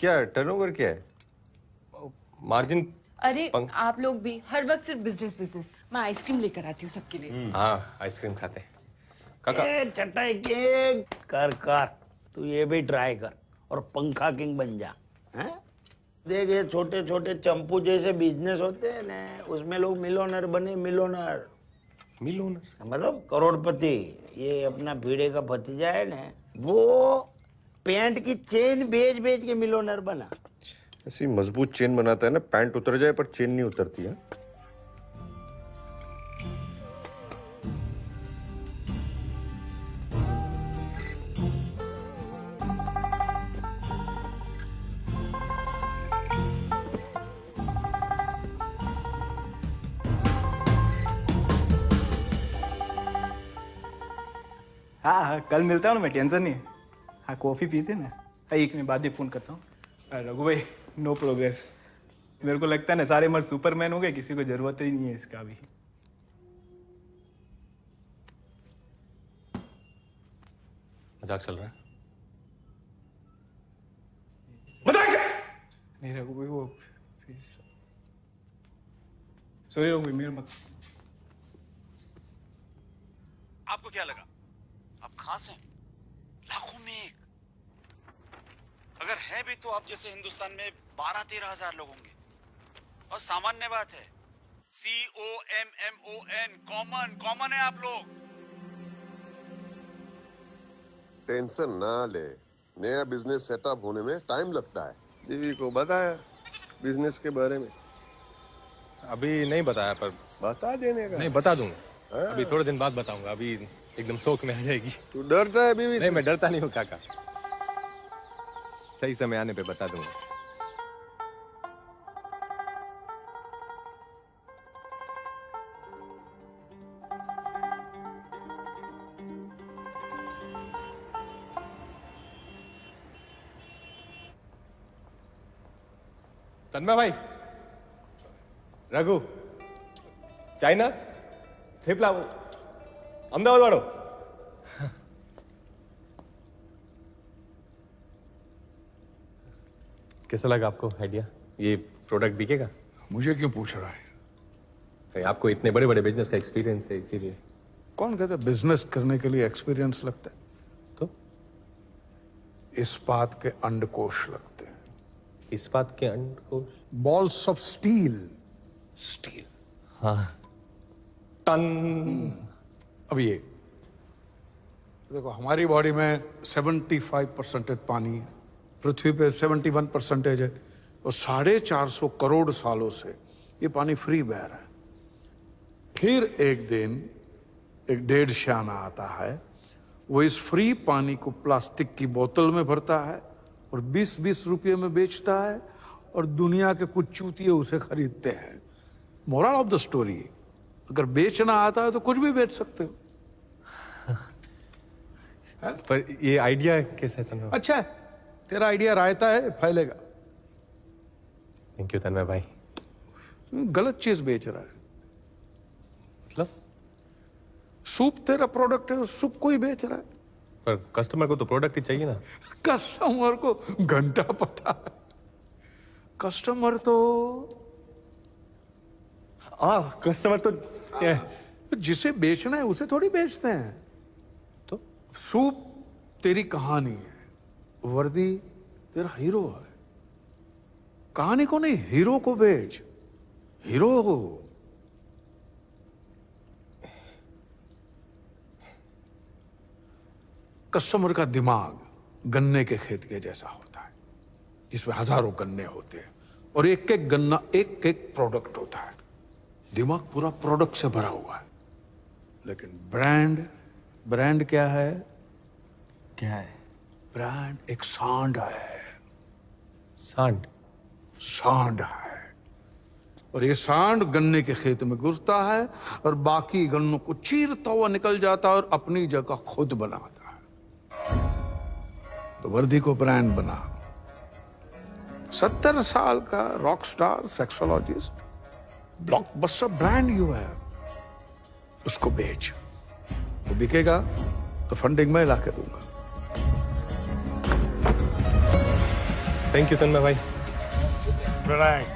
क्या टर्नओवर क्या है? मार्जिन? अरे आप लोग भी हर वक्त सिर्फ बिजनेस बिजनेस। मैं आइसक्रीम लेकर आती हूँ सबके लिए। हाँ आइसक्रीम खाते हैं। चटाई किंग कर तू ये भी ट्राई कर और पंखा किंग बन जा। देख ये छोटे छोटे चंपू जैसे बिजनेस होते हैं ना, उसमें लोग मिलोनर बने। मिलोनर मिलोनर मतलब करोड़पति। ये अपना भीड़े का भतीजा है ना, वो पैंट की चेन बेच बेच के मिलोनर बना। ऐसी मजबूत चेन बनाता है ना, पैंट उतर जाए पर चेन नहीं उतरती है। हाँ कल मिलता हूँ ना मैं, टेंशन नहीं है। हाँ कॉफ़ी पीते ना। एक मिनट बाद ही फ़ोन करता हूँ। रघु भाई नो प्रोग्रेस। मेरे को लगता है ना सारे मर्द सुपरमैन हो गए, किसी को ज़रूरत ही नहीं है इसका भी। मजाक चल रहा है? मजाक नहीं रघु भाई, वो सॉरी रघु भाई मेरा मत। आपको क्या लगा आप खास हैं? लाखों में एक अगर है भी तो आप जैसे हिंदुस्तान में 12-13 हजार लोग होंगे। और सामान्य बात है, COMMON कॉमन कॉमन है आप लोग। टेंशन ना ले, नया बिजनेस सेटअप होने में टाइम लगता है। दीदी को बताया बिजनेस के बारे में? अभी नहीं बताया पर बता देने का। नहीं बता दूंगा, अभी थोड़े दिन बाद बताऊंगा। अभी एकदम शौक में आ जाएगी। तू डरता है बीवी से? नहीं मैं डरता नहीं हूँ काका, सही समय आने पे बता दूंगा। तन्मय भाई, रघु, चाइना थेपला वो अहमदाबाद वालों। कैसा लगा आपको आइडिया? ये प्रोडक्ट बिकेगा? मुझे क्यों पूछ रहा है? कहीं आपको इतने बड़े बड़े बिजनेस का एक्सपीरियंस है इसीलिए। कौन कहता है बिजनेस करने के लिए एक्सपीरियंस लगता है? तो इस बात के अंडकोश लगते हैं। इस बात के अंडकोश? Balls of steel. स्टील हाँ टन। अब ये देखो, हमारी बॉडी में 75% पानी है, पृथ्वी पे 71% है, और 450 करोड़ सालों से ये पानी फ्री बह रहा है। फिर एक दिन एक डेढ़शाना आता है, वो इस फ्री पानी को प्लास्टिक की बोतल में भरता है और 20-20 रुपये में बेचता है, और दुनिया के कुछ चूतिए उसे खरीदते हैं। मोरल ऑफ द स्टोरी, अगर बेचना आता है तो कुछ भी बेच सकते हो। पर ये आइडिया कैसा है तन्मय? अच्छा है, तेरा आइडिया रायता है, फैलेगा। थैंक यू तन्मय भाई। गलत चीज बेच रहा है मतलब? सूप तेरा प्रोडक्ट है, सूप कोई बेच रहा है। पर कस्टमर को तो प्रोडक्ट ही चाहिए ना। कस्टमर को घंटा पता है, कस्टमर तो कस्टमर तो जिसे बेचना है उसे थोड़ी बेचते हैं। तो सूप तेरी कहानी है, वर्दी तेरा हीरो है। कहानी को नहीं, हीरो को बेच। हीरो कस्टमर का दिमाग गन्ने के खेत के जैसा होता है, जिसमें हजारों गन्ने होते हैं और एक एक गन्ना एक एक प्रोडक्ट होता है। दिमाग पूरा प्रोडक्ट से भरा हुआ है, लेकिन ब्रांड, ब्रांड क्या है? क्या है ब्रांड? एक सांड है। सांड? सांड है, और ये सांड गन्ने के खेत में घुसता है और बाकी गन्नों को चीरता हुआ निकल जाता है और अपनी जगह खुद बनाता है। तो वर्दी को ब्रांड बना। 70 साल का rockstar sexologist, blockbuster brand you है, उसको बेच। वो बिकेगा तो फंडिंग में ला के दूंगा। थैंक यू तन्मय भाई। Right.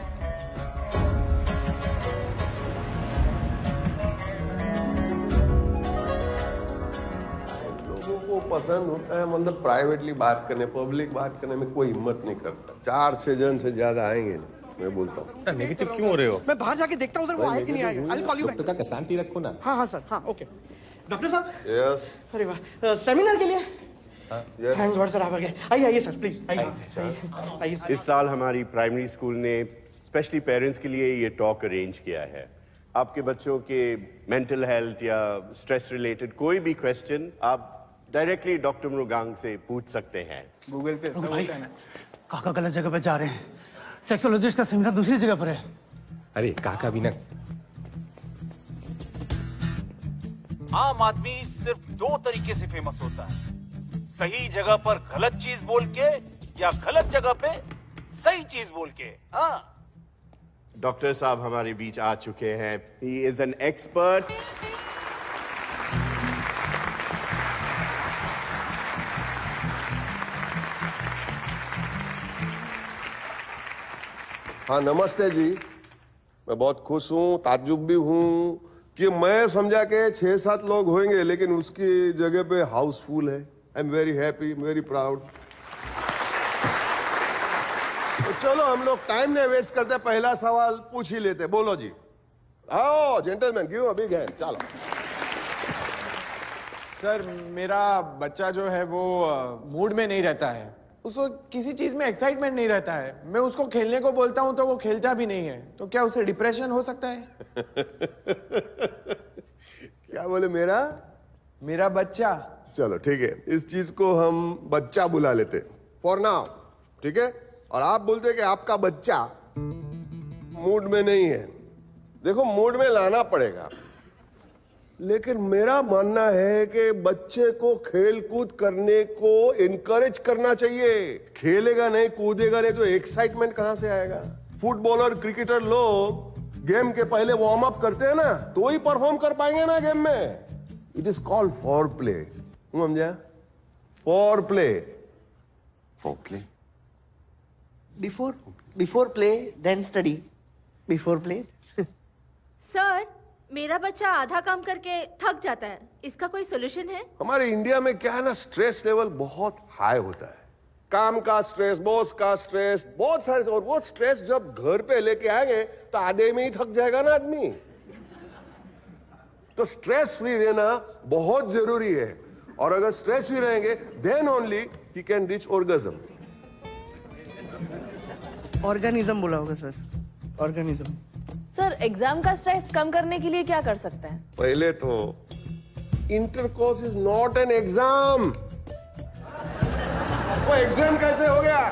लोगों को पसंद होता है मतलब प्राइवेटली बात करने, पब्लिक बात करने में कोई हिम्मत नहीं करता। 4-6 जन से ज्यादा आएंगे मैं बोलता हूँ। नेगेटिव क्यों हो रहे हो? मैं बाहर जाके देखता हूँ सर वो आए कि नहीं आए। I will call you back. तो शांति रखो ना। हाँ हाँ सर, हाँ ओके। डॉक्टर साहब। यस। अरे वाह, सेमिनार के लिए थैंक गॉड सर आप आ गए। आइए आइए सर प्लीज आइए। इस साल हमारी प्राइमरी स्कूल ने स्पेशली पेरेंट्स के लिए ये टॉक अरेंज किया है। आपके बच्चों के मेंटल हेल्थ या स्ट्रेस रिलेटेड कोई भी क्वेश्चन आप डायरेक्टली डॉक्टर मृगांग से पूछ सकते हैं गूगल पे। काका गलत जगह पे जा रहे हैं, सेक्सोलॉजिस्ट का सेमिनार दूसरी जगह पर है। अरे काका भी ना। आम आदमी सिर्फ 2 तरीके से फेमस होता है, सही जगह पर गलत चीज बोल के या गलत जगह पे सही चीज बोल के। हाँ डॉक्टर साहब हमारे बीच आ चुके हैं। He is an expert. हाँ नमस्ते जी। मैं बहुत खुश हूँ, ताज्जुब भी हूँ कि मैं समझा के 6-7 लोग होंगे लेकिन उसकी जगह पे हाउसफुल है। I'm very happy, very proud. तो चलो हम लोग टाइम नहीं वेस्ट करते, पहला सवाल पूछ ही लेते। बोलो जी। आओ gentleman, give a big hand. चलो सर, मेरा बच्चा जो है वो मूड में नहीं रहता है, उसको किसी चीज में एक्साइटमेंट नहीं रहता है। मैं उसको खेलने को बोलता हूँ तो वो खेलता भी नहीं है, तो क्या उसे डिप्रेशन हो सकता है? क्या बोले? मेरा बच्चा। चलो ठीक है, इस चीज को हम बच्चा बुला लेते फॉर नाउ, ठीक है? और आप बोलते हैं कि आपका बच्चा मूड में नहीं है। देखो मूड में लाना पड़ेगा, लेकिन मेरा मानना है कि बच्चे को खेल कूद करने को इनकरेज करना चाहिए। खेलेगा नहीं, कूदेगा नहीं तो एक्साइटमेंट कहां से आएगा? फुटबॉलर क्रिकेटर लोग गेम के पहले वार्म अप करते हैं ना, तो ही परफॉर्म कर पाएंगे ना गेम में। It is called for play. समझा? For play before play then study, before play. Sir मेरा बच्चा आधा काम करके थक जाता है, इसका कोई सोल्यूशन है? हमारे इंडिया में क्या है ना, स्ट्रेस लेवल बहुत हाई होता है। काम का स्ट्रेस, बॉस का स्ट्रेस, बहुत सारे। और वो स्ट्रेस जब घर पे लेके आएंगे तो आधे में ही थक जाएगा ना आदमी। तो स्ट्रेस फ्री रहना बहुत जरूरी है, और अगर स्ट्रेस फ्री रहेंगे then only he can reach orgasm. Organism बोला होगा सर, ऑर्गेनिज्म। सर एग्जाम का स्ट्रेस कम करने के लिए क्या कर सकते हैं? पहले तो intercourse is not an exam. वो एग्जाम कैसे हो गया?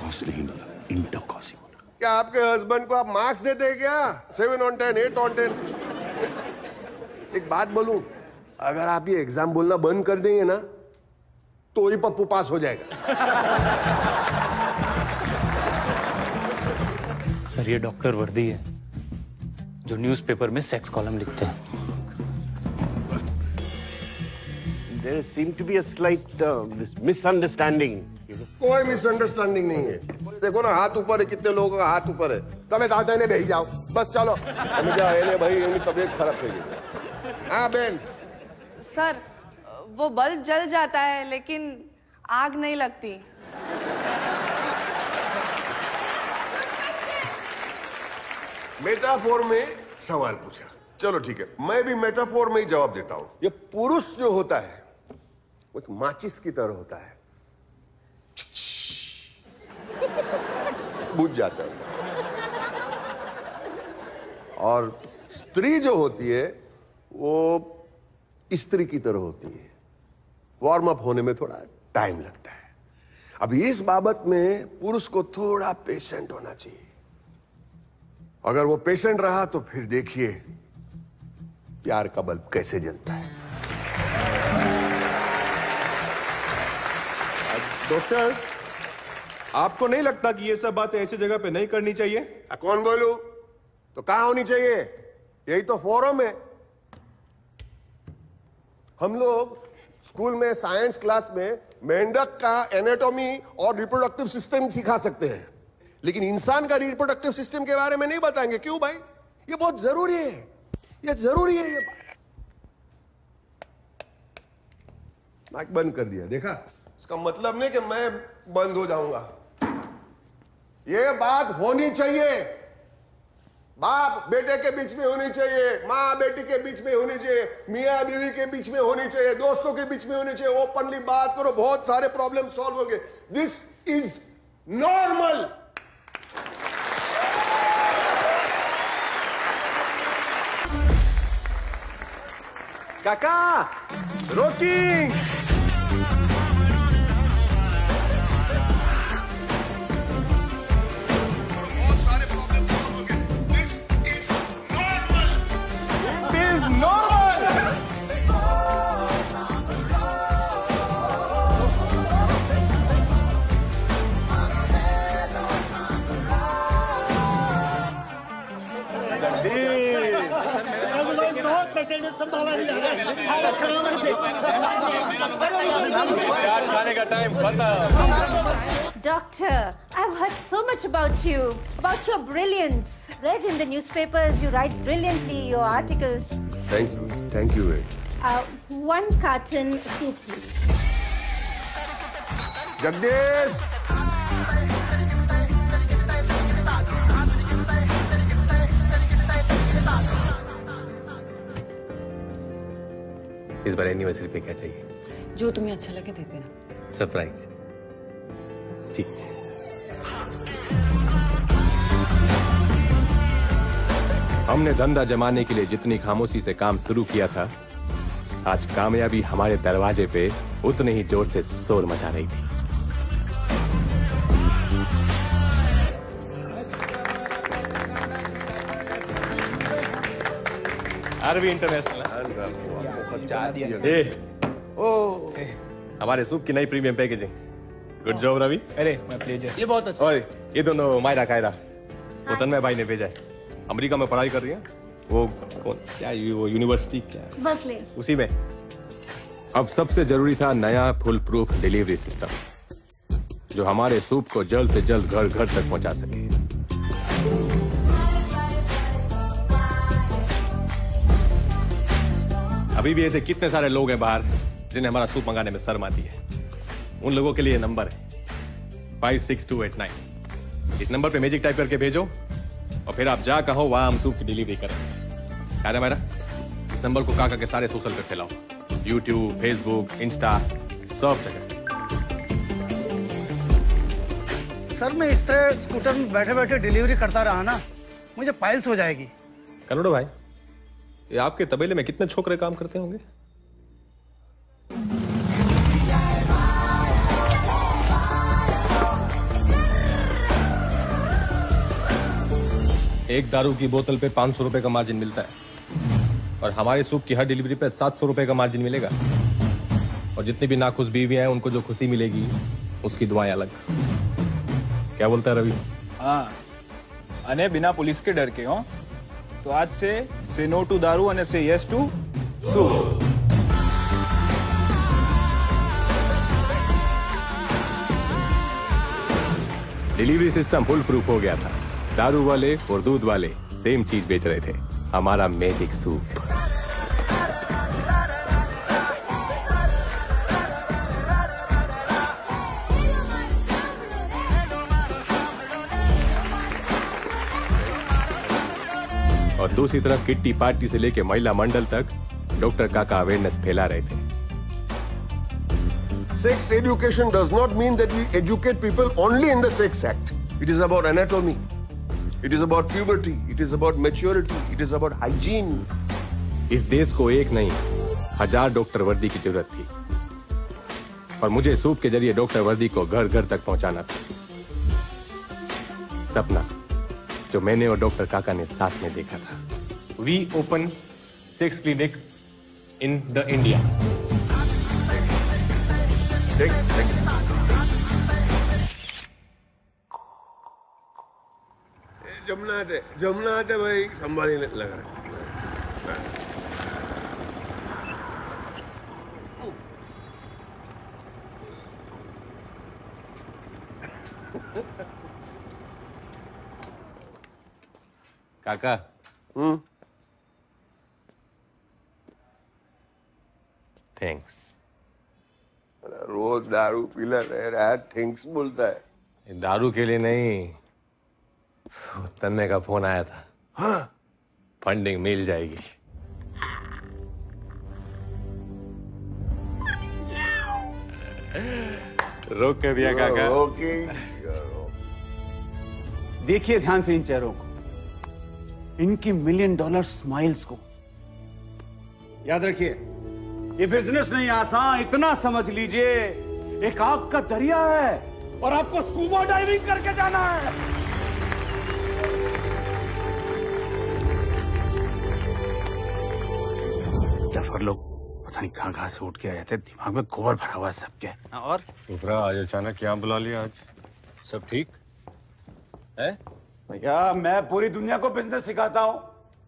कोर्स नहीं बोला, इंटरकोर्स। क्या आपके हस्बैंड को आप मार्क्स देते हैं क्या? 7 on 10, 8 on 10। एक बात बोलूं, अगर आप ये एग्जाम बोलना बंद कर देंगे ना तो ही पप्पू पास हो जाएगा। सर ये डॉक्टर वर्दी है जो न्यूज़पेपर में सेक्स कॉलम लिखते हैं। There seems to be a slight misunderstanding. कोई मिसअंडरस्टैंडिंग नहीं है। देखो ना हाथ ऊपर है, कितने लोगों का हाथ ऊपर है। तबे दादा ने भेज जाओ बस। चलो भाई तबीयत खराब हो गई। हाँ बहन। सर वो बल्ब जल जाता है लेकिन आग नहीं लगती। मेटाफोर में सवाल पूछा, चलो ठीक है मैं भी मेटाफोर में ही जवाब देता हूँ। ये पुरुष जो होता है वो एक माचिस की तरह होता है, बुझ जाता है। और स्त्री जो होती है वो स्त्री की तरह होती है, वार्म अप होने में थोड़ा टाइम लगता है। अब इस बाबत में पुरुष को थोड़ा पेशेंट होना चाहिए। अगर वो पेशेंट रहा तो फिर देखिए प्यार का बल्ब कैसे जलता है। डॉक्टर आपको नहीं लगता कि ये सब बातें ऐसी जगह पे नहीं करनी चाहिए? कौन बोलू तो कहाँ होनी चाहिए? यही तो फोरम है। हम लोग स्कूल में साइंस क्लास में मेंढक का एनाटॉमी और रिप्रोडक्टिव सिस्टम सिखा सकते हैं, लेकिन इंसान का रिप्रोडक्टिव सिस्टम के बारे में नहीं बताएंगे। क्यों भाई? ये बहुत जरूरी है, ये जरूरी है। ये नाक बंद कर दिया, देखा? इसका मतलब नहीं कि मैं बंद हो जाऊंगा, ये बात होनी चाहिए। बाप बेटे के बीच में होनी चाहिए, माँ बेटी के बीच में होनी चाहिए, मियाँ बीवी के बीच में होनी चाहिए, दोस्तों के बीच में होनी चाहिए। ओपनली बात करो, बहुत सारे प्रॉब्लम सॉल्व होंगे। This is normal. काका रोकिंग, संभाला नहीं जा रहा है। खराब है। चार खाने का टाइम बंदा। Doctor, I've heard so much about your brilliance. Read in the newspapers, you write brilliantly your articles. Thank you, Ray. One carton soup, please. Jagdish. इस बार एनिवर्सरी पे क्या चाहिए? जो तुम्हें अच्छा लगे दे देना। सरप्राइज। ठीक है। हमने धंधा जमाने के लिए जितनी खामोशी से काम शुरू किया था, आज कामयाबी हमारे दरवाजे पे उतने ही जोर से शोर मचा रही थी। आरवी इंटरनेशनल हमारे सूप की नई premium packaging. Good job Ravi. अरे माय प्लेजर। ये बहुत अच्छा। और ये दोनों मायरा कायरा, वो तन्मय भाई ने भेजा है। अमेरिका में पढ़ाई कर रही है वो, वो यूनिवर्सिटी क्या, बर्कले, उसी में। अब सबसे जरूरी था नया फुल प्रूफ डिलीवरी सिस्टम जो हमारे सूप को जल्द से जल्द घर घर तक पहुँचा सके। अभी भी ऐसे कितने सारे लोग हैं बाहर जिन्हें हमारा सूप मंगाने में शर्म आती है। उन लोगों के लिए नंबर है 56289। इस नंबर पे मैजिक टाइप करके भेजो और फिर आप जहाँ कहो वहाँ हम सूप की डिलीवरी करेंगे। यार मेरा इस नंबर को काका के सारे सोशल पे फैलाओ, यूट्यूब, फेसबुक, इंस्टा, सब जगह। सर मैं इस तरह स्कूटर में बैठे बैठे डिलीवरी करता रहा ना, मुझे पाइल्स हो जाएगी। करोड़ो भाई, ये आपके तबेले में कितने छोकरे काम करते होंगे? एक दारू की बोतल पे 500 रुपए का मार्जिन मिलता है और हमारे सूप की हर डिलीवरी पे 700 रुपए का मार्जिन मिलेगा। और जितनी भी नाखुश बीवियां हैं उनको जो खुशी मिलेगी उसकी दुआएं अलग। क्या बोलता है रवि? हाँ, अने बिना पुलिस के डर के हो तो आज से से नो टू दारू और से yes to soup. Delivery system full proof हो गया था। दारू वाले और दूध वाले सेम चीज बेच रहे थे, हमारा मैजिक सूप। और दूसरी तरफ किट्टी पार्टी से लेकर महिला मंडल तक डॉक्टर काका अवेयरनेस फैला रहे थे। Sex education does not mean that we educate people only in the sex act. It is about anatomy, it is about puberty, it is about maturity, it is about hygiene. इस देश को एक नहीं 1000 doctor वर्दी की जरूरत थी और मुझे सूप के जरिए डॉक्टर वर्दी को घर घर तक पहुंचाना था। सपना जो मैंने और डॉक्टर काका ने साथ में देखा था। We open sex clinic in the India. Jamuna आते भाई संभाली लग रहा है। काका थैंक्स। रोज दारू पीला रह रहा है थैंक्स बोलता है। दारू के लिए नहीं, तन्मय का फोन आया था। हाँ? फंडिंग मिल जाएगी। रोक के दिया काका। देखिए ध्यान से इन चेहरों को, इनकी $1 मिलियन स्माइल्स को। याद रखिए ये बिजनेस नहीं आसान, इतना समझ लीजिए एक आग का दरिया है और आपको स्कूबा डाइविंग करके जाना है। डफर लोग पता नहीं कहां से उठ के आ जाते, दिमाग में गोबर भरा हुआ है सबके। और शुभ्रा आज अचानक क्या बुला लिया? आज सब ठीक है भैया? मैं पूरी दुनिया को बिजनेस सिखाता हूँ,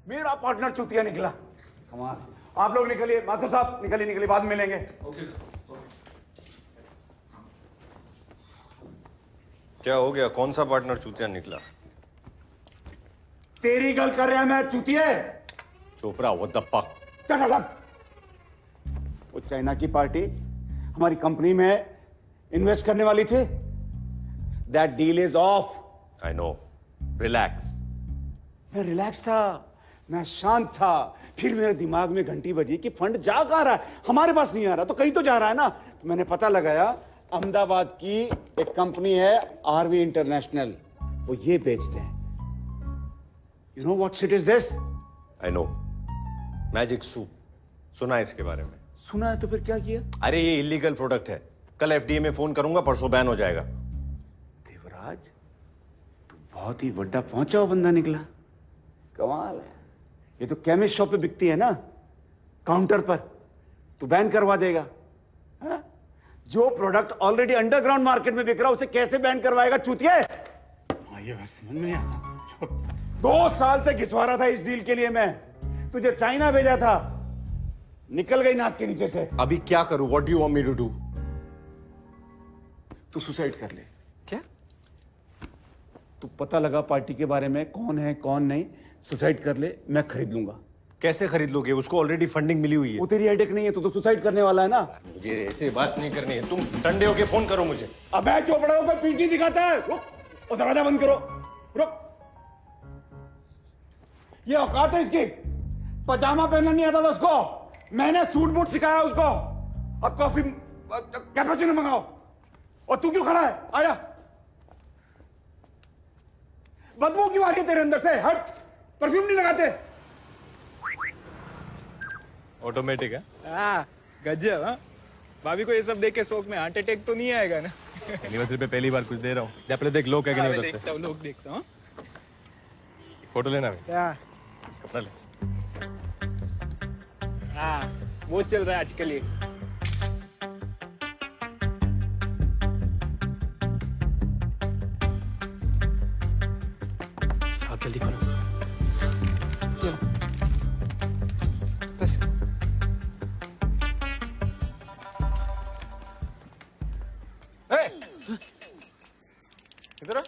मेरा पार्टनर चूतिया निकला। कमाल, आप लोग निकलिए, माथुर साहब निकलिए निकलिए, बाद में मिलेंगे। ओके क्या हो गया? कौन सा पार्टनर चूतिया निकला? तेरी गल कर रहा है मैं चूतिया? चोपड़ा वो दफ्फा। वो चाइना की पार्टी हमारी कंपनी में इन्वेस्ट करने वाली थी। That deal is off. I know. Relax. मैं रिलैक्स था, मैं शांत था, फिर मेरे दिमाग में घंटी बजी कि फंड जा कहाँ रहा है, हमारे पास नहीं आ रहा, तो कहीं तो जा रहा है ना। तो मैंने पता लगाया, अहमदाबाद की एक कंपनी है आरवी इंटरनेशनल, वो ये बेचते हैं। You know what shit is this? I know, magic soup. सुना है इसके बारे में? सुना है तो फिर क्या किया? अरे ये इलीगल प्रोडक्ट है, कल FDA में फोन करूंगा, परसों बैन हो जाएगा। देवराज बहुत ही बड़ा पहुंचा हुआ बंदा निकला, कमाल है। ये तो केमिस्ट शॉप पे बिकती है ना, काउंटर पर। तू बैन करवा देगा? हा? जो प्रोडक्ट ऑलरेडी अंडरग्राउंड मार्केट में बिक रहा है उसे कैसे बैन करवाएगा चूतिया? ये बस समझ में नहीं आता। 2 साल से घिसवा रहा था इस डील के लिए मैं, तुझे चाइना भेजा था, निकल गई नाक के नीचे से। अभी क्या करूं? What do you want me to do? तू सुसाइड कर ले। तू पता लगा पार्टी के बारे में, कौन है कौन नहीं, सुसाइड कर ले, मैं खरीद लूंगा। कैसे खरीद लोगे? उसको ऑलरेडी फंडिंग मिली हुई है। वो तेरी हेडेक नहीं है, तू तो सुसाइड करने वाला है ना। मुझे ऐसे बात नहीं करनी है, तुम ठंडे होके फोन करो मुझे। अबे चोपड़ा को पीठ नहीं दिखाता है। रुक और दरवाजा बंद करो। रुक, ये औकात है इसकी? पजामा पहनना नहीं आता था उसको, मैंने सूट बूट सिखाया उसको। अब कॉफी कैपेचिनो मंगाओ। और तू क्यों खड़ा है? आया, बदबू क्यों आ रही है तेरे अंदर से? हट, परफ्यूम नहीं लगाते? ऑटोमेटिक है। गजब। भाभी को ये सब देख के शौक में हार्ट अटैक तो नहीं आएगा ना? एनिवर्सरी पे पहली बार कुछ दे रहा हूँ, पहले देख लोग क्या कहने वाले हैं। लोग देखता हूँ। फोटो लेना है? कपड़ा ले। वो चल रहा है आजकल ये। जल्दी करो, बस। इधर आ।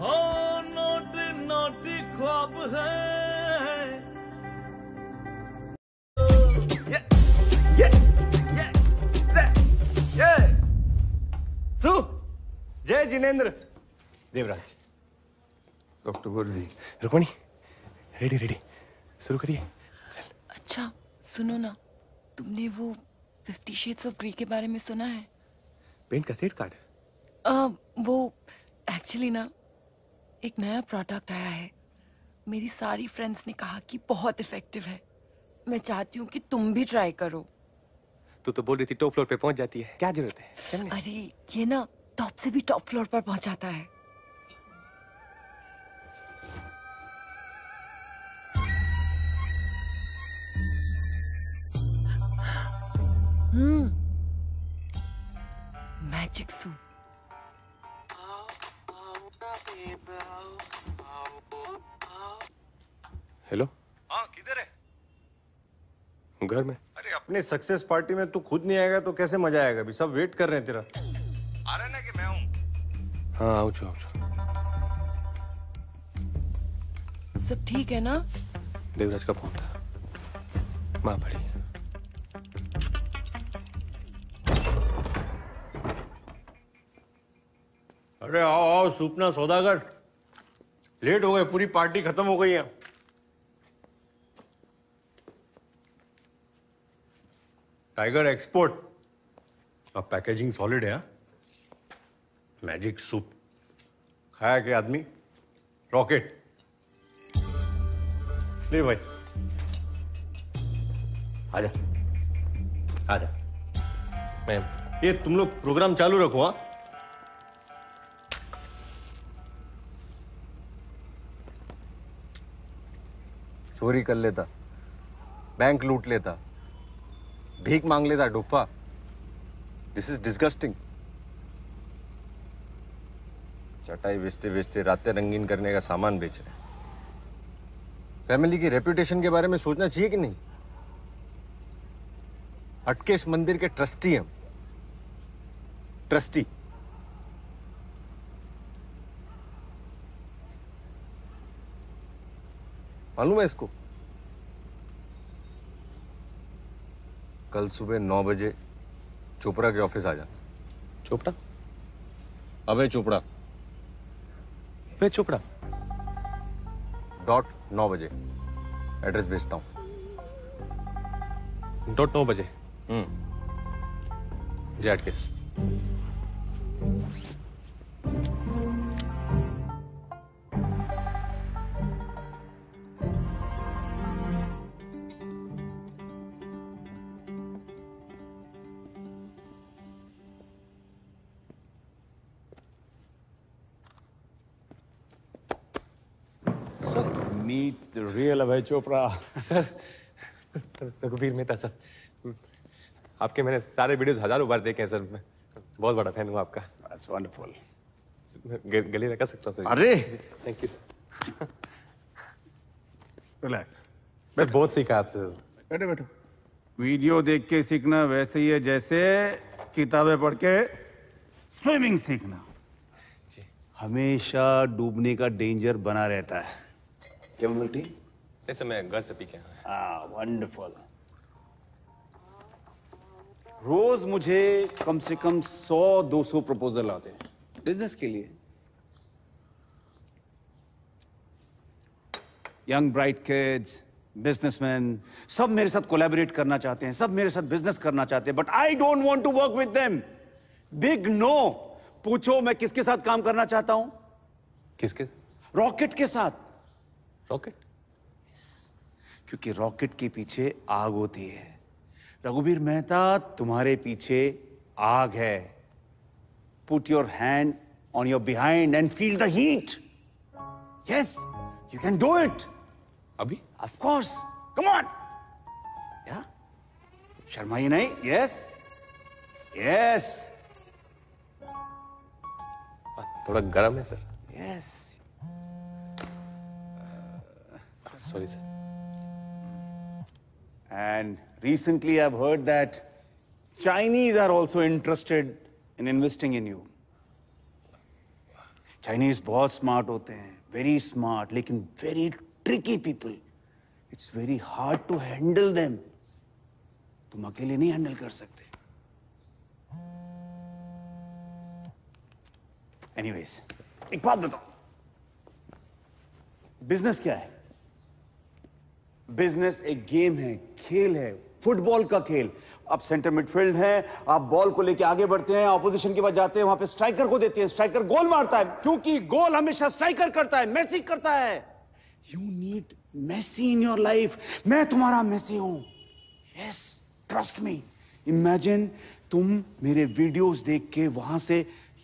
हाँ, नोटी नोटी ख्वाब है। जय जिनेंद्र। देवराज, डॉक्टर वर्दी। रुक्मिणी रेडी रेडी, शुरू करिए। अच्छा सुनो ना, तुमने वो 50 शेड्स ऑफ ग्रे के बारे में सुना है? पेंट का सेट कार्ड। वो एक्चुअली ना एक नया प्रोडक्ट आया है, मेरी सारी फ्रेंड्स ने कहा कि बहुत इफेक्टिव है। मैं चाहती हूँ कि तुम भी ट्राई करो। तू तो बोल रही थी टॉप फ्लोर पे पहुँच जाती है, क्या जरूरत है? अरे ये ना टॉप से भी टॉप फ्लोर पर पहुंचाता है। Magic soup. हेलो। हाँ किधर है? घर में। अरे अपने सक्सेस पार्टी में तू खुद नहीं आएगा तो कैसे मजा आएगा? अभी सब वेट कर रहे हैं तेरा। आ रहा ना कि मैं हूँ। हाँ आओ चो, आओ चो। सब ठीक है ना? देवराज का फोन था, माँ पड़ी। अरे आओ आओ सूपना सौदागर, लेट हो गए, पूरी पार्टी खत्म हो गई है। टाइगर एक्सपोर्ट, अब पैकेजिंग सॉलिड है। मैजिक सूप खाया के आदमी रॉकेट। ले भाई आजा आजा। मैम ये तुम लोग प्रोग्राम चालू रखो। हाँ चोरी कर लेता, बैंक लूट लेता, भीख मांग लेता डोपा। This is disgusting. चटाई बेचते बेचते रातें रंगीन करने का सामान बेच रहे। फैमिली की रेपुटेशन के बारे में सोचना चाहिए कि नहीं? अटकेश मंदिर के ट्रस्टी हम, ट्रस्टी। मालूम है इसको? कल सुबह 9 बजे चोपड़ा के ऑफिस आ जाना। चोपड़ा? अबे चोपड़ा, वे चोपड़ा डॉट 9 बजे। एड्रेस भेजता हूँ। डॉट 9 बजे। जी अटकेश। Meet the real Abhay Chopra. Sir Raghubir Mehta sir, आपके मैंने सारे वीडियोस हजारों बार देखे हैं सर, मैं बहुत बड़ा फैन हूँ आपका। That's wonderful. गले लगा सकता हूँ सर? अरे थैंक यू सर। रिलैक्स। मैं बहुत सीखा आपसे सर। बैठो बैठो। वीडियो देख के सीखना वैसे ही है जैसे किताबें पढ़ के स्विमिंग सीखना। जी हमेशा डूबने का डेंजर बना रहता है। क्या बोल रही? जैसे मैं घर से पी के आया। वंडरफुल। रोज मुझे कम से कम 100-200 प्रपोजल आते हैं बिजनेस के लिए। यंग ब्राइट किड्स, बिजनेसमैन, सब मेरे साथ कोलैबोरेट करना चाहते हैं, सब मेरे साथ बिजनेस करना चाहते हैं। But I don't want to work with them. Big no. पूछो मैं किसके साथ काम करना चाहता हूं? किसके? रॉकेट के साथ। रॉकेट? yes. क्योंकि रॉकेट के पीछे आग होती है। रघुबीर मेहता तुम्हारे पीछे आग है। Put your hand on your behind and feel the heat. Yes you can do it. अभी? Of course, come on. या शर्माइए नहीं। Yes yes. थोड़ा गर्म है sir. Yes sorry sir. And recently I've heard that Chinese are also interested in investing in you. Chinese बहुत smart होते हैं, very smart, लेकिन very tricky people. It's very hard to handle them. तुम अकेले नहीं handle कर सकते. Anyways, एक बात बताओ, business क्या है? बिजनेस एक गेम है, खेल है, फुटबॉल का खेल। आप सेंटर मिडफील्ड हैं, आप बॉल को लेके आगे बढ़ते हैं, ऑपोजिशन के पास जाते हैं, वहां पे स्ट्राइकर को देते हैं, स्ट्राइकर गोल मारता है क्योंकि गोल हमेशा स्ट्राइकर करता है, मेसी करता है। You need Messi in your life. मैं तुम्हारा मेसी हूं। Yes trust me. इमेजिन तुम मेरे वीडियोस देख के वहां से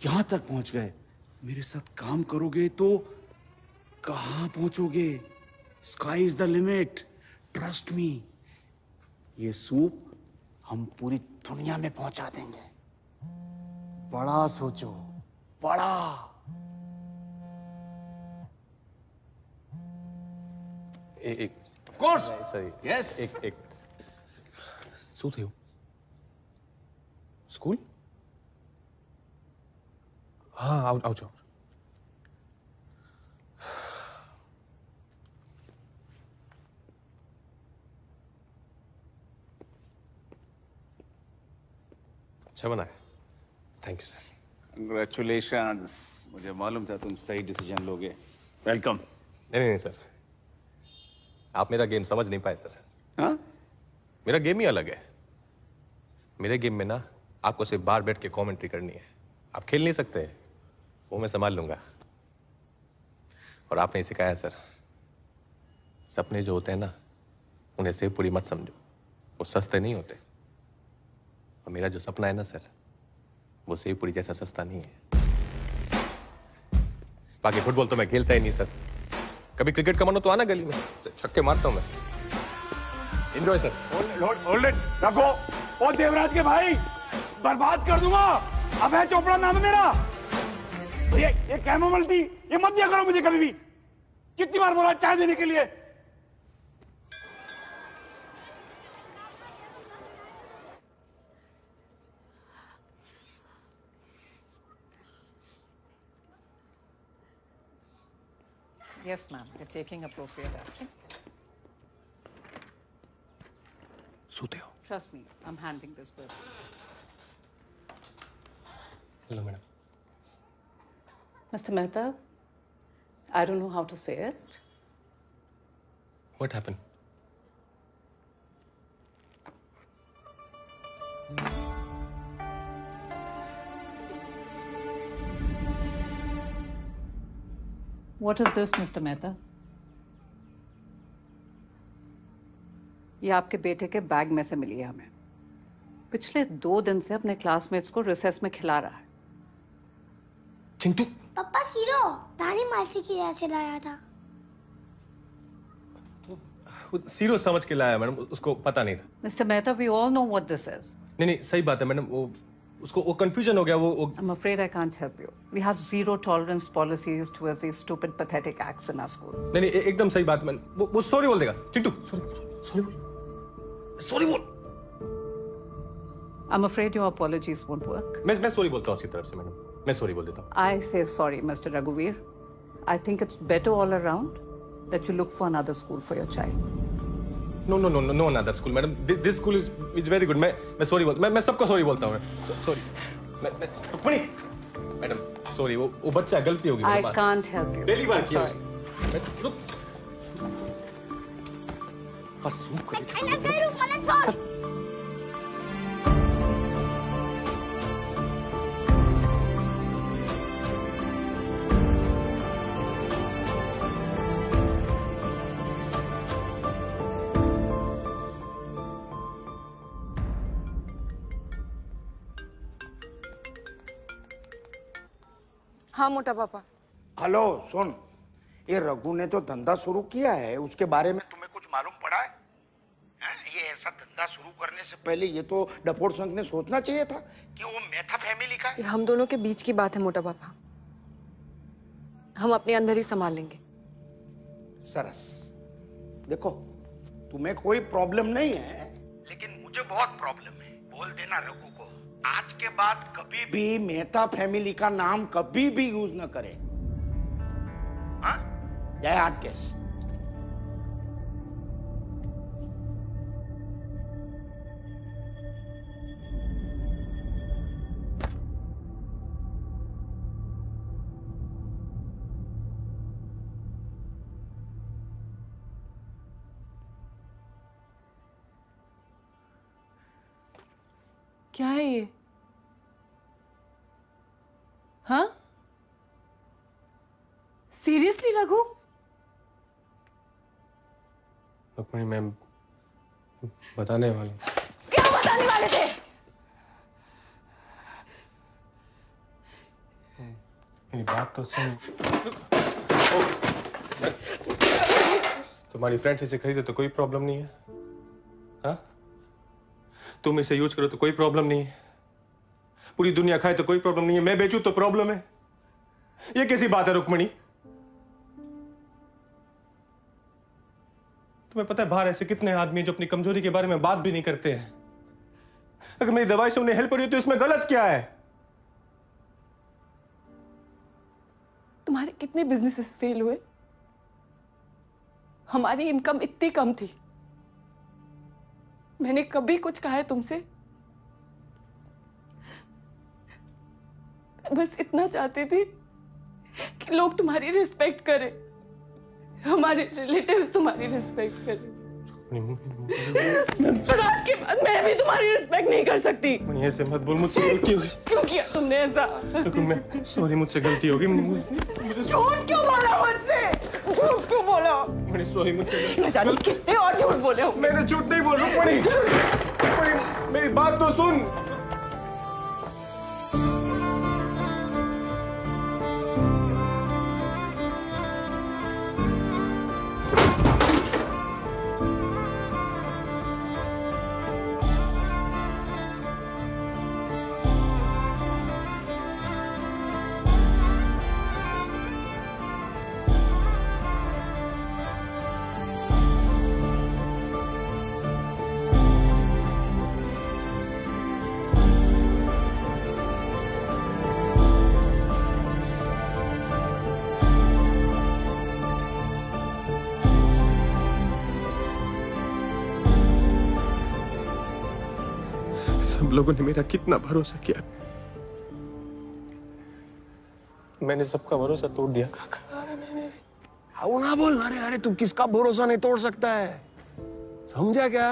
यहां तक पहुंच गए। मेरे साथ काम करोगे तो कहां पहुंचोगे? Sky is the limit. Trust me. ये सूप हम पूरी दुनिया में पहुंचा देंगे। बड़ा सोचो, बड़ा। एक ऑफ कोर्स सॉरी यस एक सो थे हो स्कूल हां आओ जाओ अच्छा बनाया थैंक यू सर कंग्रेचुलेशंस मुझे मालूम था तुम सही डिसीजन लोगे वेलकम नहीं सर आप मेरा गेम समझ नहीं पाए सर हाँ मेरा गेम ही अलग है मेरे गेम में ना आपको सिर्फ बाहर बैठ के कमेंट्री करनी है आप खेल नहीं सकते वो मैं संभाल लूँगा और आपने सिखाया सर सपने जो होते हैं ना उन्हें सिर्फ पूरी मत समझो वो सस्ते नहीं होते और मेरा जो सपना है ना सर वो सिर्फ पूरी जैसा सस्ता नहीं है बाकी फुटबॉल तो मैं खेलता ही नहीं सर कभी क्रिकेट का मन हो तो आना गली में छक्के मारता हूँ मैं एंजॉय सर होल्ड इट रखो ओ देवराज के भाई बर्बाद कर दूंगा अब है चोपड़ा नाम मेरा ये कैमो मल्टी ये मत दिया करो मुझे कभी भी कितनी बार बोला चाय देने के लिए Yes, ma'am. We're taking appropriate action. Suteo. Trust me, I'm handling this person. Hello, madam. Mr. Mehta, I don't know how to say it. What happened? What is this, Mr. Mehta? ये आपके बेटे के bag में से मिली है हमें। पिछले 2 दिन से अपने क्लासमेट्स को रिसेस में खिला रहा है। चिंटू। पापा सीरो, दानी मासी की राह से लाया था। वो सीरो समझ के लाया मैडम, उसको पता नहीं था। Mr. Mehta, we all know what this is. नहीं सही बात है मैडम वो उसको वो कंफ्यूजन हो गया वो I'm afraid I can't help you. We have zero tolerance policies towards these stupid pathetic acts in our school. नहीं एकदम सही बात मैंने वो सॉरी बोल देगा टिंटू सॉरी बोल I'm afraid your apologies won't work. मैं सॉरी बोलता हूँ उसकी तरफ से मैडम मैं सॉरी बोल देता हूँ I say sorry Mr. Ragubir. I think it's better all around that you look for another school for your child. No, another school, madam. This school is very good. मैं sorry बोलता हूँ. मैं सबको sorry बोलता हूँ. Sorry. Rukmini, madam, sorry. वो बच्चा गलती होगी. I can't help you. पहली बार किया. रुक. बस रुक. मैं कहना चाह रही हूँ, मत छोड़. हाँ मोटा पापा हेलो सुन ये रघु ने जो धंधा शुरू किया है उसके बारे में तुम्हें कुछ मालूम पड़ा है ये ऐसा धंधा शुरू करने से पहले ये तो डपोर संघ ने सोचना चाहिए था कि वो मेहता फैमिली का है। हम दोनों के बीच की बात है मोटा पापा हम अपने अंदर ही संभाल लेंगे सरस देखो तुम्हें कोई प्रॉब्लम नहीं है लेकिन मुझे बहुत प्रॉब्लम है बोल देना रघु को आज के बाद कभी भी मेहता फैमिली का नाम कभी भी यूज न करें। हाँ? जय आटकेश। क्या है ये हाँ सीरियसली रघु रुक्मिणी मैम बताने वाले क्या बताने वाले थे मेरी बात तो सुन तुम्हारी फ्रेंड्स इसे खरीदे तो कोई प्रॉब्लम नहीं है हाँ तुम इसे यूज करो तो कोई प्रॉब्लम नहीं है पूरी दुनिया खाए तो कोई प्रॉब्लम नहीं है मैं बेचूं तो प्रॉब्लम है ये कैसी बात है रुक्मिणी तुम्हें पता है बाहर ऐसे कितने आदमी हैं जो अपनी कमजोरी के बारे में बात भी नहीं करते हैं। अगर मेरी दवाई से उन्हें हेल्प हो रही है तो इसमें गलत क्या है? तुम्हारे कितने बिजनेसेस फेल हुए? हमारी इनकम इतनी कम थी। मैंने कभी कुछ कहा है तुमसे? बस इतना चाहती थी कि लोग तुम्हारी रिस्पेक्ट करें, हमारे रिलेटिव्स तुम्हारी रिस्पेक्ट करें। पर आज के बाद मैं भी तुम्हारी रिस्पेक्ट नहीं कर सकती। मुझे ऐसे मत बोल, मुझसे गलती हो गई। क्यों किया तुमने ऐसा? क्योंकि मैं सॉरी, मुझसे गलती हो गई। झूठ क्यों बोला मुझसे? झूठ क्यों बोला? मैंने सॉरी, मुझसे न जाने कितने और झूठ बोले। मैंने झूठ नहीं बोला। रुक्मिणी मेरी बात तो सुन। लोगों ने मेरा कितना भरोसा किया, मैंने सबका भरोसा तोड़ दिया काका। अरे ना बोल, अरे तू किसका भरोसा नहीं तोड़ सकता है, समझा क्या?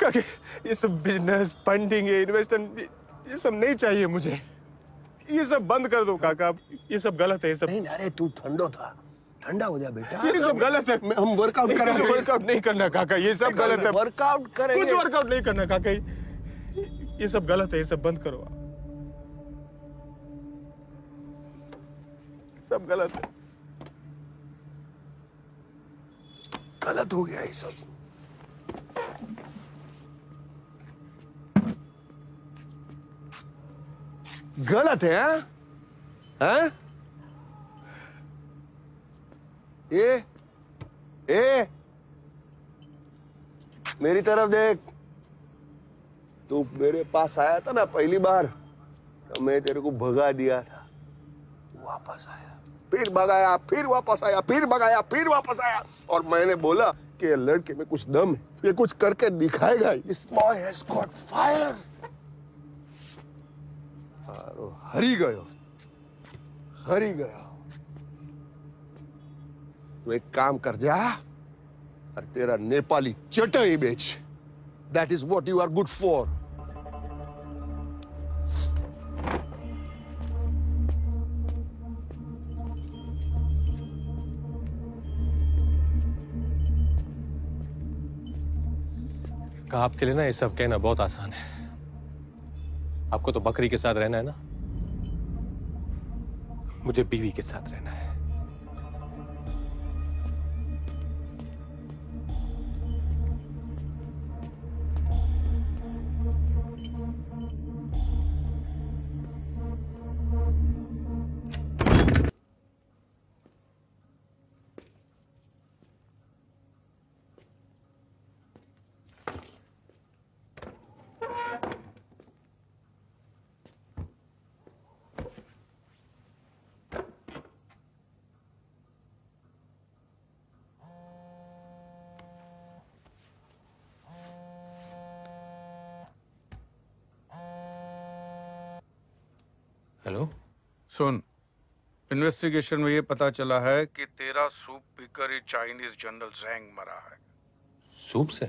काके ये सब बिजनेस, फंडिंग, इन्वेस्टमेंट, ये सब नहीं चाहिए मुझे। ये सब बंद कर दो काका, ये सब गलत है। ये सब नहीं, अरे तू ठंडो था, ठंडा हो जा बेटा। ये सब गलत है। हम वर्कआउट करेंगे। वर्कआउट नहीं करना काका, ये सब गलत है। वर्कआउट करेंगे, कुछ वर्कआउट नहीं करना काका, ये सब गलत है। ये सब बंद करो आप, सब गलत है, गलत हो गया ये सब। गलत है हाँ? ए मेरी तरफ देख, तू मेरे पास आया था ना पहली बार, तो मैं तेरे को भगा दिया था, वापस आया, फिर भगाया, फिर वापस आया, फिर भगाया, फिर वापस आया, और मैंने बोला कि ये लड़के में कुछ दम है, ये कुछ करके दिखाएगा। This boy has got fire. हरी गयो, हरी गया। तू एक काम कर जा और तेरा नेपाली चटई बेच। That is what you are good for. का आपके लिए ना ये सब कहना बहुत आसान है, आपको तो बकरी के साथ रहना है ना, मुझे बीवी के साथ रहना है। हेलो सुन, इन्वेस्टिगेशन में ये पता चला है कि तेरा सूप पीकर ही चाइनीज जनरल ज़ैंग मरा है। सूप से?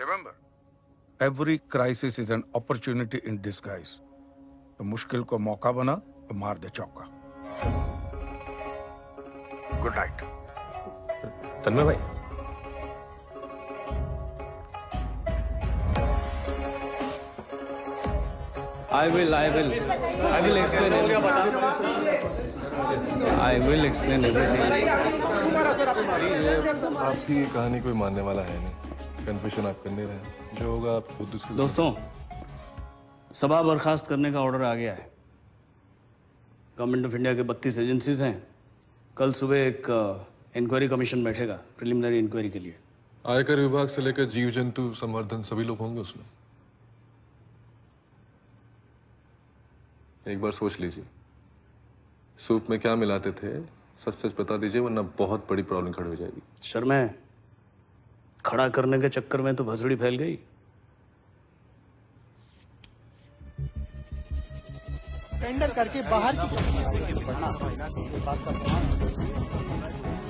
Remember, every crisis is an opportunity in disguise. तो मुश्किल को मौका बना और मार दे चौका। गुड नाइट तन्मय भाई। I will explain everything. I will explain everything. आपकी ये कहानी कोई मानने वाला है नहीं, कन्फेशन आप करने रहे, जो होगा आप खुद। दोस्तों, सभा बर्खास्त करने का ऑर्डर आ गया है। गवर्नमेंट ऑफ इंडिया के 32 एजेंसीज हैं, कल सुबह एक इंक्वायरी कमीशन बैठेगा प्रिलिमिनरी इंक्वायरी के लिए। आयकर विभाग से लेकर जीव जंतु संवर्धन सभी लोग होंगे उसमें। एक बार सोच लीजिए सूप में क्या मिलाते थे, सच सच बता दीजिए वरना बहुत बड़ी प्रॉब्लम खड़ी हो जाएगी। सर मैं खड़ा करने के चक्कर में तो भसड़ी फैल गई। टेंडर करके बाहर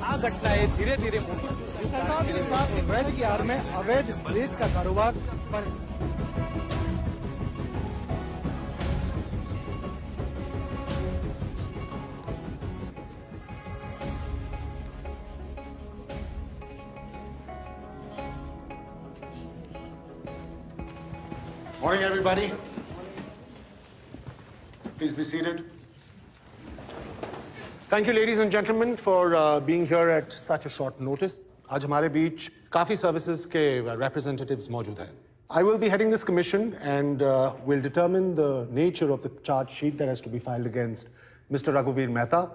आ घटनाएं धीरे धीरे सरकार के पास वैध की आड़ में अवैध रेत का कारोबार पर। Morning everybody. Please be seated. Thank you ladies and gentlemen for being here at such a short notice. Aaj hamare beech kafi services ke representatives maujood hain. I will be heading this commission and will determine the nature of the charge sheet that has to be filed against Mr. Ragubir Mehta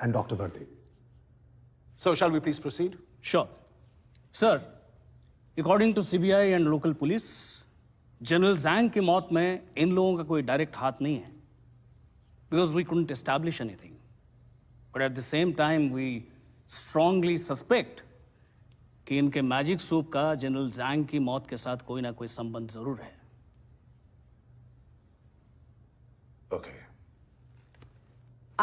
and Dr. Verdi. So shall we please proceed? Sure. Sir, according to CBI and local police, general Jang की मौत में इन लोगों का कोई direct हाथ नहीं है, because we couldn't establish anything. But at the same time we strongly suspect कि इनके मैजिक सूप का जनरल जैंग की मौत के साथ कोई ना कोई संबंध जरूर है। Okay.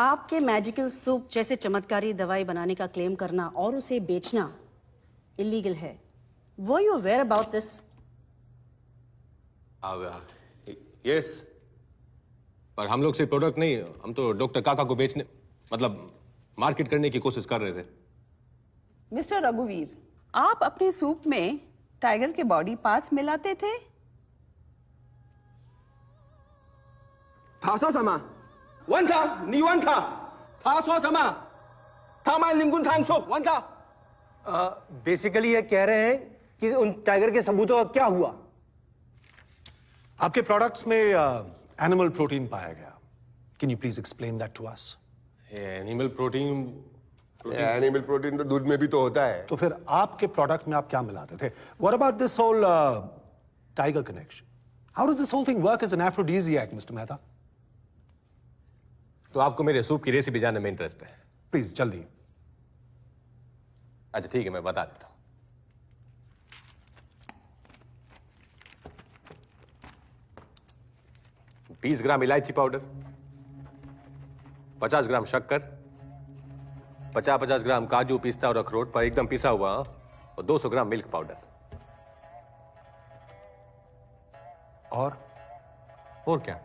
आपके मैजिकल सूप जैसे चमत्कारी दवाई बनाने का क्लेम करना और उसे बेचना इलीगल है। Were you aware about this? Yes, पर हम लोग सिर्फ प्रोडक्ट नहीं, हम तो डॉक्टर काका को बेचने मतलब मार्केट करने की कोशिश कर रहे थे। मिस्टर रघुवीर, आप अपने सूप में टाइगर के बॉडी पार्ट्स मिलाते थे? थासा समा, वन था, नी वन था, थासो समा, थामा लिंगुन थांग सूप, वन था। बेसिकली ये कह रहे हैं कि उन टाइगर के सबूतों का क्या हुआ? आपके प्रोडक्ट्स में एनिमल प्रोटीन पाया गया। Can you please explain that to us? Animal protein तो दूध में भी तो होता है। तो फिर आपके प्रोडक्ट में आप क्या मिलाते थे? What about this whole tiger connection? How does this whole thing work as an aphrodisiac mister Mehta? तो आपको मेरे सूप की रेसिपी जानने में इंटरेस्ट है? प्लीज जल्दी। अच्छा ठीक है, मैं बता देता हूँ। बीस ग्राम इलायची पाउडर, 50 ग्राम शक्कर, 50-50 ग्राम काजू, पिस्ता और अखरोट पर एकदम पिसा हुआ, और 200 ग्राम मिल्क पाउडर। और क्या?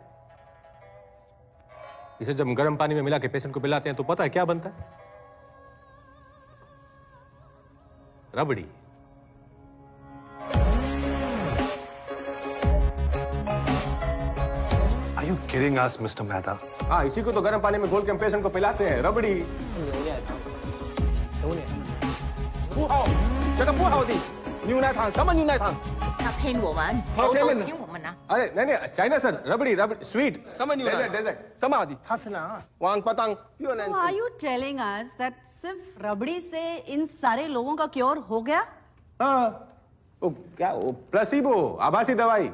इसे जब गर्म पानी में मिला के पेशेंट को पिलाते हैं तो पता है क्या बनता है? रबड़ी। Kidding us mister Mehta? हाँ, इसी को तो गर्म पानी में घोल के पेशेंट को पिलाते हैं, रबड़ी। अरे नहीं चाइना सर, रबड़ी स्वीट समझ। सिर्फ रबड़ी से इन सारे लोगों का क्योर हो गया? वो क्या, वो प्लेसिबो, आभासी दवाई।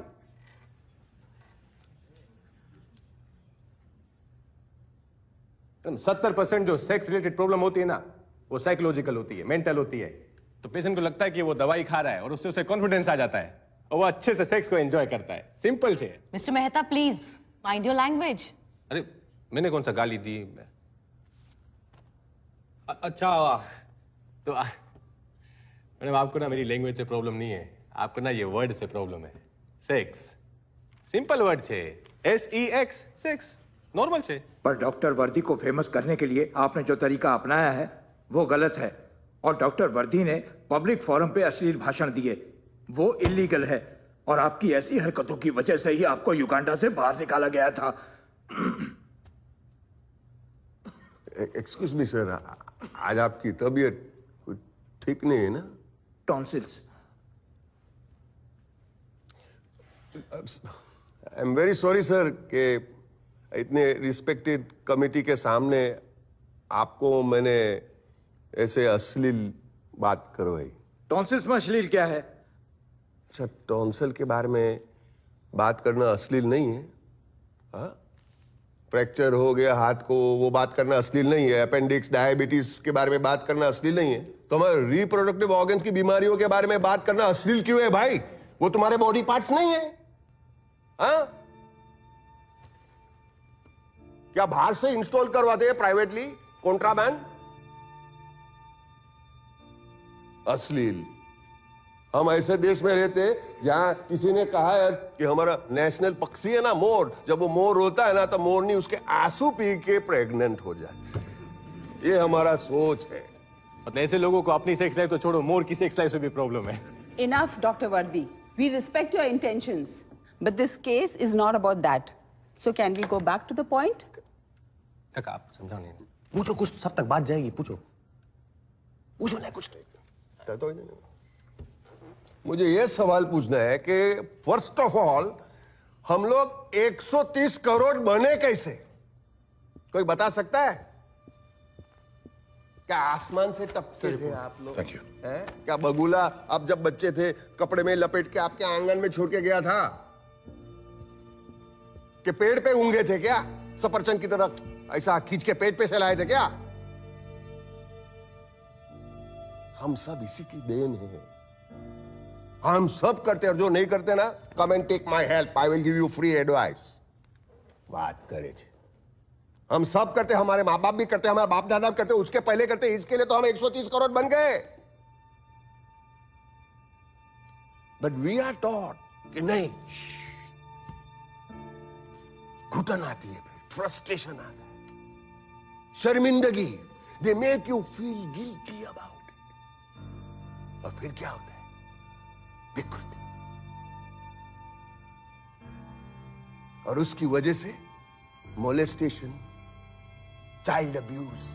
तो 70% जो सेक्स रिलेटेड प्रॉब्लम होती है ना, वो साइकोलॉजिकल होती है, मेंटल होती है। तो पेशेंट को लगता है कि वो दवाई खा रहा है और उससे उसे कॉन्फिडेंस आ जाता है और वो अच्छे से सेक्स को एंजॉय करता है। सिंपल से। Mister Mehta please mind your language. अरे मैंने कौन सा गाली दी? अच्छा तो मैडम, आपको ना मेरी लैंग्वेज से प्रॉब्लम नहीं है, आपको ना ये वर्ड से प्रॉब्लम है। सेक्स सिंपल वर्ड है, SEX सेक्स नॉर्मल से। पर डॉक्टर वर्दी को फेमस करने के लिए आपने जो तरीका अपनाया है वो गलत है, और डॉक्टर वर्दी ने पब्लिक फोरम पे अश्लील भाषण दिए, वो इलीगल है, और आपकी ऐसी हरकतों की वजह से ही आपको युगांडा से बाहर निकाला गया था। एक्सक्यूज मी सर, आज आपकी तबीयत ठीक नहीं है ना? Tonsils. I am very sorry sir के इतने रिस्पेक्टेड कमेटी के सामने आपको मैंने ऐसे अश्लील बात करवाई। टॉन्सिल्स में अश्लील क्या है? अच्छा, टॉन्सिल के बारे में बात करना अश्लील नहीं है। हाँ, फ्रैक्चर हो गया हाथ को, वो बात करना अश्लील नहीं है। अपेंडिक्स, डायबिटीज के बारे में बात करना अश्लील नहीं है। तो हमारे रिप्रोडक्टिव ऑर्गन्स की बीमारियों के बारे में बात करना अश्लील क्यों है भाई? वो तुम्हारे बॉडी पार्ट्स नहीं है। हाँ? क्या बाहर से इंस्टॉल करवाते हैं प्राइवेटली कॉन्ट्राबैंड? अश्लील। हम ऐसे देश में रहते जहां किसी ने कहा है कि हमारा नेशनल पक्षी है ना मोर, जब वो मोर रोता है ना तो मोरनी उसके आंसू पी के प्रेग्नेंट हो जाती है। ये हमारा सोच है। मतलब ऐसे लोगों को अपनी सेक्स लाइफ तो छोड़ो, मोर की सेक्स लाइफ से भी प्रॉब्लम है। Enough doctor Vardi, we respect your intentions but this case is not about that, so can we go back to the point? काका आप समझाओ नहीं, पूछो कुछ, सब तक बात जाएगी, पूछो पूछो ना कुछ तो। मुझे यह सवाल पूछना है कि फर्स्ट ऑफ ऑल हम लोग 130 करोड़ बने कैसे? कोई बता सकता है? क्या आसमान से टपके थे आप लोग? Thank you. क्या बगुला आप जब बच्चे थे कपड़े में लपेट के आपके आंगन में छोड़ के गया था? कि पेड़ पे उंगे थे क्या? सफरचंद की तरह ऐसा खींच के पेड़ पे से लाए थे क्या? हम सब इसी की देन है। हम सब करते और जो नहीं करते ना, come and take my help, I will give you free advice. बात करे हम सब करते, हमारे माँ बाप भी करते, हमारे बाप दादा भी करते, उसके पहले करते, इसके लिए तो हम 130 करोड़ बन गए। बट वी आर टॉट कि नहीं, घुटन आती है, फ्रस्ट्रेशन आता है, शर्मिंदगी, they make you feel guilty about it. और फिर क्या होता है? और उसकी वजह से मोलेस्टेशन, चाइल्ड अब्यूज,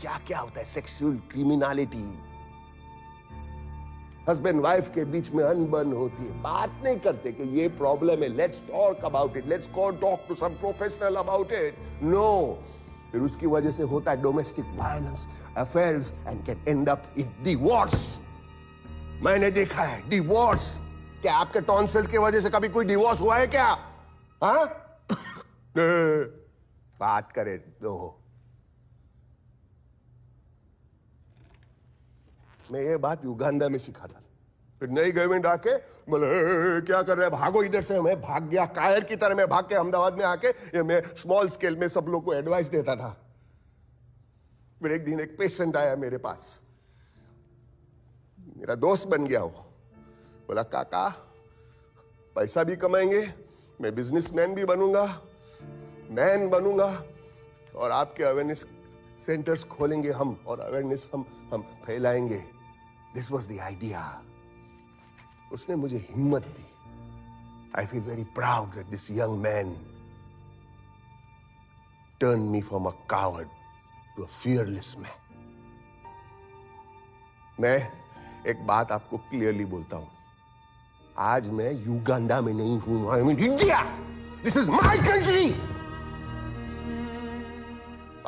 क्या क्या होता है, सेक्सुअल क्रिमिनलिटी, हस्बैंड वाइफ के बीच में अनबन होती है, बात नहीं करते कि ये प्रॉब्लम है, let's talk about it, let's call talk to some professional about it, no. फिर उसकी वजह से होता है domestic violence, affairs and can end up in divorce. मैंने देखा है डिवोर्स। क्या आपके टॉन्सिल की वजह से कभी कोई डिवोर्स हुआ है क्या? हाँ? बात करे तो। मैं ये बात युगांडा में सीखा था, फिर नई गवर्नमेंट आके बोले क्या कर रहे हैं, भागो इधर से। मैं भाग गया कायर की तरह, मैं भाग के अहमदाबाद में आके ये मैं स्मॉल स्केल में सब लोग को एडवाइस देता था। फिर एक दिन एक पेशेंट आया मेरे पास, मेरा दोस्त बन गया वो। बोला काका पैसा भी कमाएंगे, मैं बिजनेसमैन भी बनूंगा, मैन बनूंगा, और आपके अवेयरनेस सेंटर्स खोलेंगे हम, और अवेयरनेस हम फैलाएंगे। This was the idea. उसने मुझे हिम्मत दी। I feel very proud that this young man turn me from a coward to a fearless man. मैं एक बात आपको क्लियरली बोलता हूं, आज मैं युगांडा में नहीं हूं, I am in India, this is my country.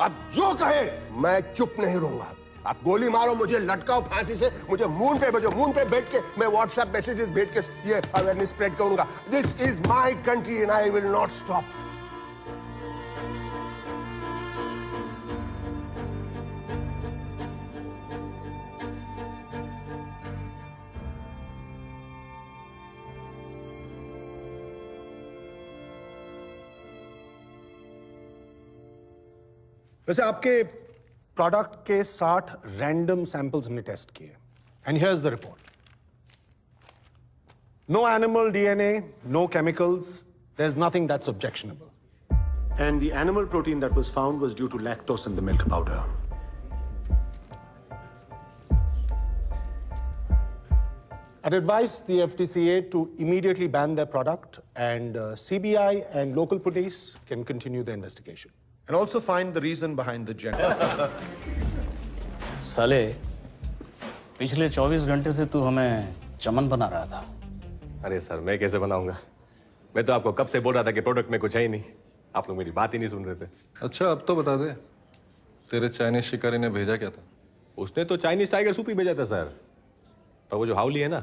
आप जो कहे मैं चुप नहीं रहूंगा। आप गोली मारो, मुझे लटकाओ फांसी से, मुझे मून पे भेजो, मून पे बैठ के मैं व्हाट्सएप मैसेजेस भेज के ये अवेयरनेस स्प्रेड करूंगा। This is my country and I will not stop. वैसे आपके प्रोडक्ट के 60 रैंडम सैंपल्स हमने टेस्ट किए and here is the report. No animal DNA, no chemicals, there is nothing that's objectionable and the animal protein that was found was due to lactose in the milk powder. I'd advise the FTCA to immediately ban their product and CBI and local police can continue the investigation. And also find the reason behind the gender. साले पिछले 24 घंटे से तू हमें चमन बना रहा था। अरे सर मैं कैसे बनाऊंगा, मैं तो आपको कब से बोल रहा था कि प्रोडक्ट में कुछ है ही नहीं, आप लोग मेरी बात ही नहीं सुन रहे थे। अच्छा अब तो बता दे, तेरे चाइनीज शिकारी ने भेजा क्या था? उसने तो चाइनीज टाइगर सूप ही भेजा था सर। पर वो जो हाउली है ना,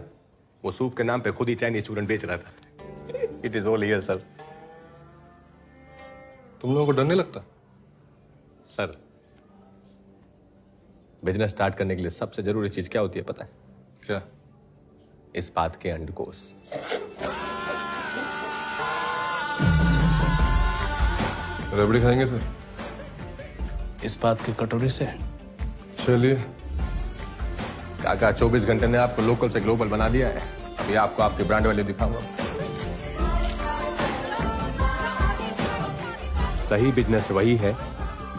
वो सूप के नाम पे खुद ही चाइनीज चूरन बेच रहा था। It is all here sir. तुम लोगों को डर नहीं लगता? सर, बिजनेस स्टार्ट करने के लिए सबसे जरूरी चीज क्या होती है पता है? क्या? इस बात के अंडकोश। रबड़ी खाएंगे सर? इस बात के कटोरी से। चलिए काका, 24 घंटे ने आपको लोकल से ग्लोबल बना दिया है। अभी आपको आपके ब्रांड वाले दिखाऊंगा। सही बिजनेस वही है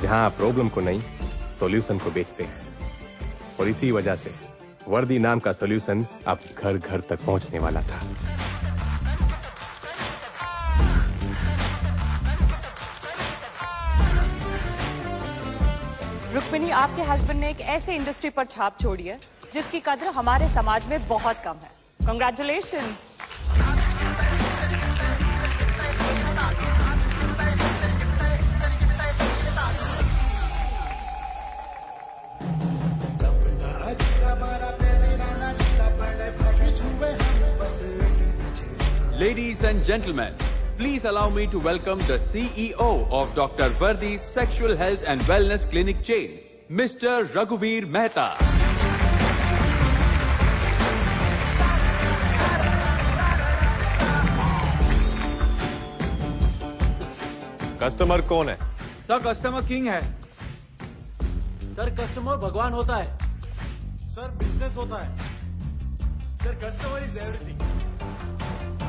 जहां आप प्रॉब्लम को नहीं सॉल्यूशन को बेचते हैं, और इसी वजह से वर्दी नाम का सॉल्यूशन अब घर घर तक पहुंचने वाला था। रुक्मिणी, आपके हस्बैंड ने एक ऐसे इंडस्ट्री पर छाप छोड़ी है जिसकी कदर हमारे समाज में बहुत कम है। Congratulations. Ladies and gentlemen, please allow me to welcome the CEO of Dr. Verdi Sexual Health and Wellness Clinic chain, Mr. Ragubir Mehta. Customer कौन है? Sir, customer king है। Sir, customer भगवान होता है। Sir, business होता है। Sir, customer is everything.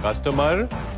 Customer